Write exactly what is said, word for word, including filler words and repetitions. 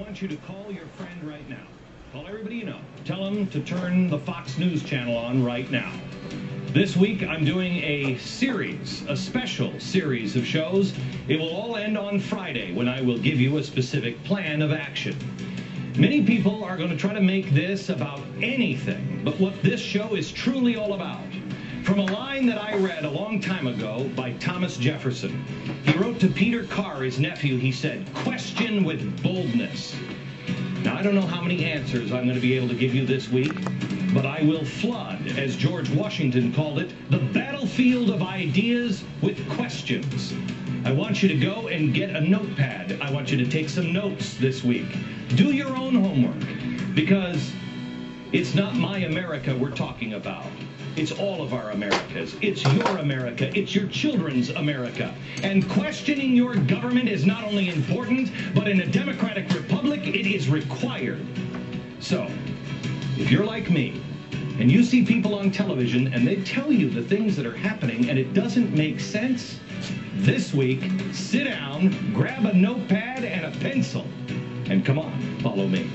want you to call your friend right now. Call everybody you know. Tell them to turn the Fox News channel on right now. This week, I'm doing a series, a special series of shows. It will all end on Friday when I will give you a specific plan of action. Many people are going to try to make this about anything but what this show is truly all about. From a line that I read a long time ago by Thomas Jefferson, he wrote to Peter Carr, his nephew, he said, "Question with boldness." Now, I don't know how many answers I'm going to be able to give you this week, but I will flood, as George Washington called it, the battlefield of ideas with questions. I want you to go and get a notepad. I want you to take some notes this week. Do your own homework, because it's not my America we're talking about. It's all of our Americas. It's your America. It's your children's America. And questioning your government is not only important, but in a democratic republic, it is required. So, if you're like me, and you see people on television, and they tell you the things that are happening, and it doesn't make sense, this week, sit down, grab a notepad and a pencil, and come on, follow me.